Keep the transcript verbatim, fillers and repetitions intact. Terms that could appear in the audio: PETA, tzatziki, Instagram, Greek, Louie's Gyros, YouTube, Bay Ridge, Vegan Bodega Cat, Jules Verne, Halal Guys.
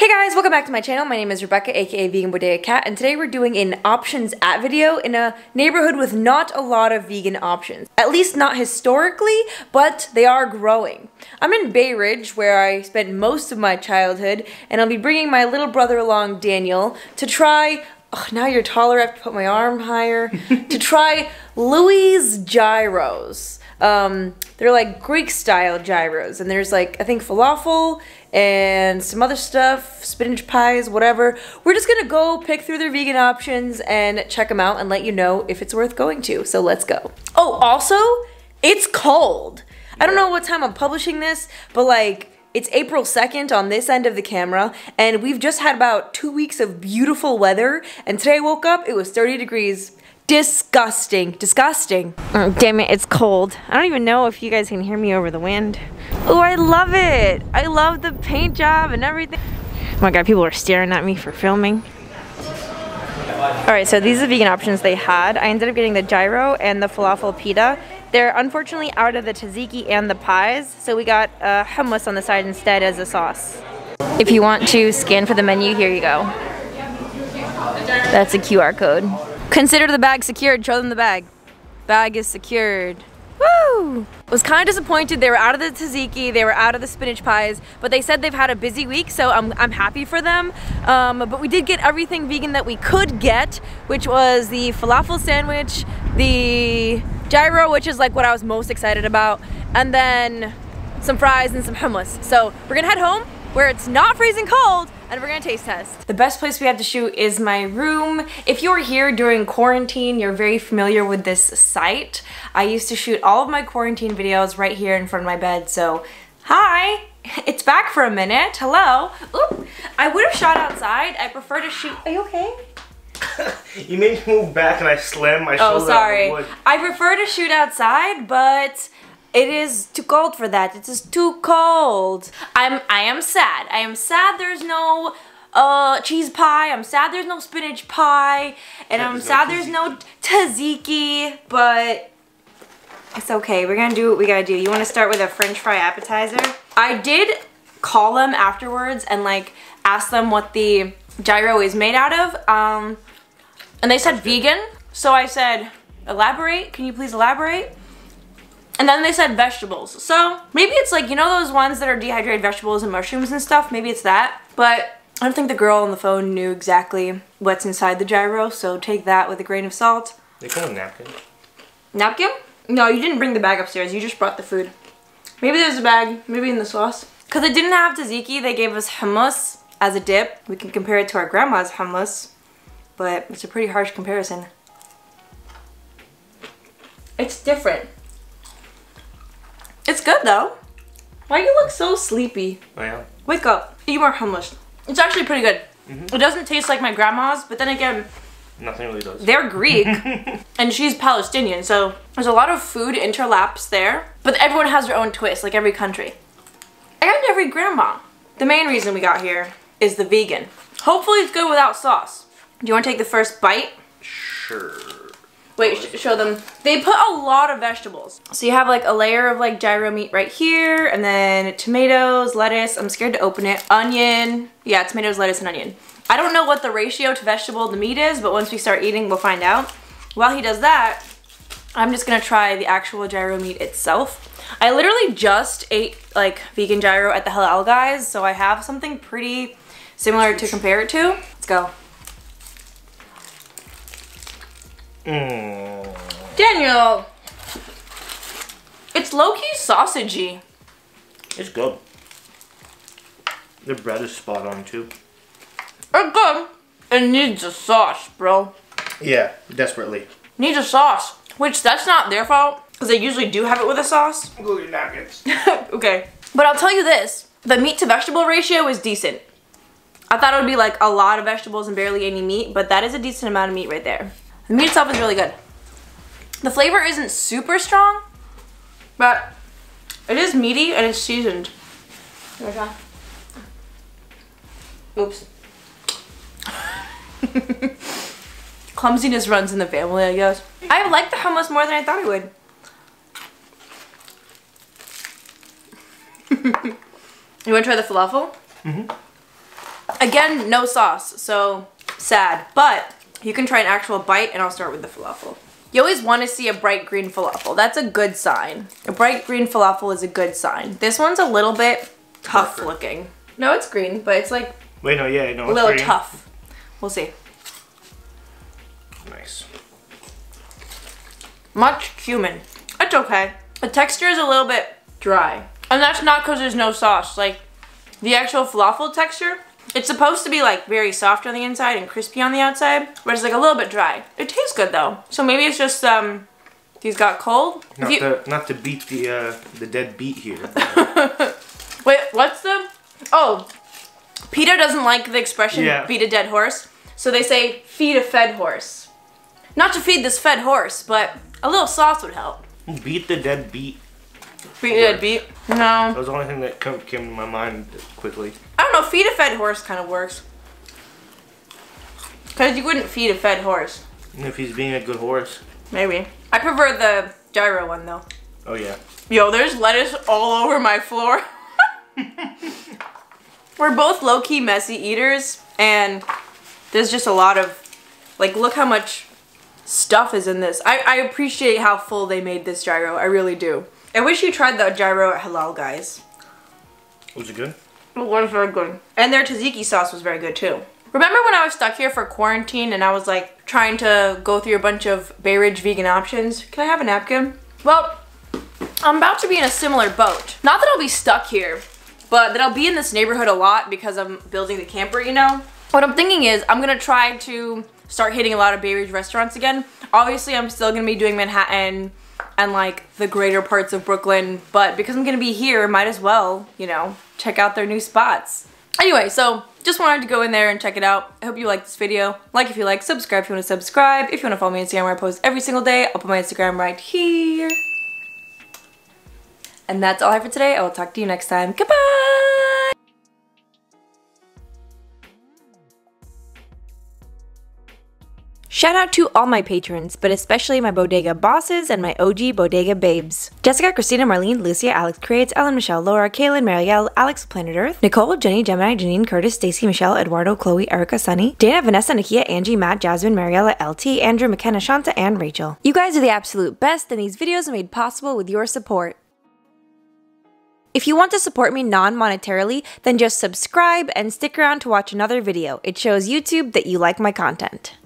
Hey guys, welcome back to my channel. My name is Rebecca, aka Vegan Bodega Cat, and today we're doing an options at video in a neighborhood with not a lot of vegan options. At least not historically, but they are growing. I'm in Bay Ridge, where I spent most of my childhood, and I'll be bringing my little brother along, Daniel, to try... Oh, now you're taller, I have to put my arm higher. to try Louie's Gyros. Um, they're like Greek style gyros, and there's like, I think, falafel and some other stuff, spinach pies, whatever. We're just gonna go pick through their vegan options and check them out and let you know if it's worth going to, so let's go. Oh, also, it's cold. I don't know what time I'm publishing this, but like, it's April second on this end of the camera, and we've just had about two weeks of beautiful weather, and today I woke up, it was thirty degrees. Disgusting. Disgusting. Oh, damn it, it's cold. I don't even know if you guys can hear me over the wind. Oh, I love it. I love the paint job and everything. Oh my god, people are staring at me for filming. Alright, so these are the vegan options they had. I ended up getting the gyro and the falafel pita. They're unfortunately out of the tzatziki and the pies, so we got uh, hummus on the side instead as a sauce. If you want to scan for the menu, here you go. That's a Q R code. Consider the bag secured. Show them the bag. Bag is secured. Woo! Was kind of disappointed. They were out of the tzatziki. They were out of the spinach pies. But they said they've had a busy week, so I'm, I'm happy for them. Um, but we did get everything vegan that we could get, which was the falafel sandwich, the gyro, which is like what I was most excited about, and then some fries and some hummus. So we're gonna head home where it's not freezing cold, and we're gonna taste test. The best place we had to shoot is my room. If you were here during quarantine, you're very familiar with this site. I used to shoot all of my quarantine videos right here in front of my bed, so hi! It's back for a minute, hello. Oop. I would've shot outside, I prefer to shoot, are you okay? You made me move back and I slammed my shoulder. Oh, sorry. Wood. I prefer to shoot outside, but it is too cold for that. It is too cold. I'm I am sad. I am sad there's no uh cheese pie. I'm sad there's no spinach pie. And I'm sad there's no tzatziki, but it's okay. We're gonna do what we gotta do. You wanna start with a French fry appetizer? I did call them afterwards and like ask them what the gyro is made out of. Um and they said vegan. So I said, elaborate, can you please elaborate? And then they said vegetables. So maybe it's like, you know those ones that are dehydrated vegetables and mushrooms and stuff? Maybe it's that. But I don't think the girl on the phone knew exactly what's inside the gyro, so take that with a grain of salt. They call it napkin. Napkin? No, you didn't bring the bag upstairs. You just brought the food. Maybe there's a bag, maybe in the sauce. Because it didn't have tzatziki, they gave us hummus as a dip. We can compare it to our grandma's hummus, but it's a pretty harsh comparison. It's different. It's good though. Why you look so sleepy? I am. Wake up. Eat more hummus. It's actually pretty good. Mm-hmm. It doesn't taste like my grandma's, but then again, nothing really does. They're Greek and she's Palestinian, so there's a lot of food interlaps there, but everyone has their own twist, like every country. And every grandma. The main reason we got here is the vegan. Hopefully it's good without sauce. Do you want to take the first bite? Sure. Wait, sh show them. They put a lot of vegetables. So you have like a layer of like gyro meat right here, and then tomatoes, lettuce. I'm scared to open it. Onion. Yeah, tomatoes, lettuce, and onion. I don't know what the ratio to vegetable to meat is, but once we start eating, we'll find out. While he does that, I'm just gonna try the actual gyro meat itself. I literally just ate like vegan gyro at the Halal Guys, so I have something pretty similar to compare it to. Let's go. Mm. Daniel! It's low-key sausagey. It's good. The bread is spot on too. It's good. It needs a sauce, bro. Yeah, desperately. Needs a sauce. Which, that's not their fault, because they usually do have it with a sauce. Glue your napkins. Okay. But I'll tell you this, the meat to vegetable ratio is decent. I thought it would be like a lot of vegetables and barely any meat, but that is a decent amount of meat right there. The meat itself is really good. The flavor isn't super strong, but it is meaty and it's seasoned. Oops. Clumsiness runs in the family, I guess. I like the hummus more than I thought I would. You want to try the falafel? Mm-hmm. Again, no sauce, so sad. But you can try an actual bite, and I'll start with the falafel. You always want to see a bright green falafel. That's a good sign. A bright green falafel is a good sign. This one's a little bit tough Darker. looking. No, it's green, but it's like Wait, no, yeah, no, a little it's green. tough. We'll see. Nice. Much cumin. It's okay. The texture is a little bit dry. And that's not because there's no sauce. Like, the actual falafel texture, it's supposed to be like very soft on the inside and crispy on the outside, but it's like a little bit dry. It tastes good though. So maybe it's just um, these got cold. Not, you... to, not to beat the uh, the dead beat here. Wait, what's the? Oh, PETA doesn't like the expression yeah. beat a dead horse, so they say feed a fed horse. Not to feed this fed horse, but a little sauce would help. Beat the dead beat. Feed a dead beat? No. That was the only thing that came to my mind quickly. I don't know, feed a fed horse kind of works. Because you wouldn't feed a fed horse. If he's being a good horse. Maybe. I prefer the gyro one though. Oh yeah. Yo, there's lettuce all over my floor. We're both low-key messy eaters, and there's just a lot of, like, look how much stuff is in this. I, I appreciate how full they made this gyro. I really do. I wish you tried the gyro at Halal Guys. Was it good? It was very good. And their tzatziki sauce was very good too. Remember when I was stuck here for quarantine and I was like trying to go through a bunch of Bay Ridge vegan options? Can I have a napkin? Well, I'm about to be in a similar boat. Not that I'll be stuck here, but that I'll be in this neighborhood a lot because I'm building the camper, you know? What I'm thinking is I'm gonna try to start hitting a lot of Bay Ridge restaurants again. Obviously, I'm still gonna be doing Manhattan and like the greater parts of Brooklyn, but because I'm gonna be here, might as well, you know, check out their new spots. Anyway, so just wanted to go in there and check it out. I hope you liked this video. Like if you like, subscribe if you wanna subscribe. If you wanna follow me on Instagram where I post every single day, I'll put my Instagram right here. And that's all I have for today. I will talk to you next time. Goodbye! Shout out to all my patrons, but especially my bodega bosses and my O G bodega babes. Jessica, Christina, Marlene, Lucia, Alex Creates, Ellen, Michelle, Laura, Kaylin, Marielle, Alex Planet Earth, Nicole, Jenny, Gemini, Janine, Curtis, Stacy, Michelle, Eduardo, Chloe, Erica, Sunny, Dana, Vanessa, Nakia, Angie, Matt, Jasmine, Mariella, L T, Andrew, McKenna, Shanta, and Rachel. You guys are the absolute best, and these videos are made possible with your support. If you want to support me non-monetarily, then just subscribe and stick around to watch another video. It shows YouTube that you like my content.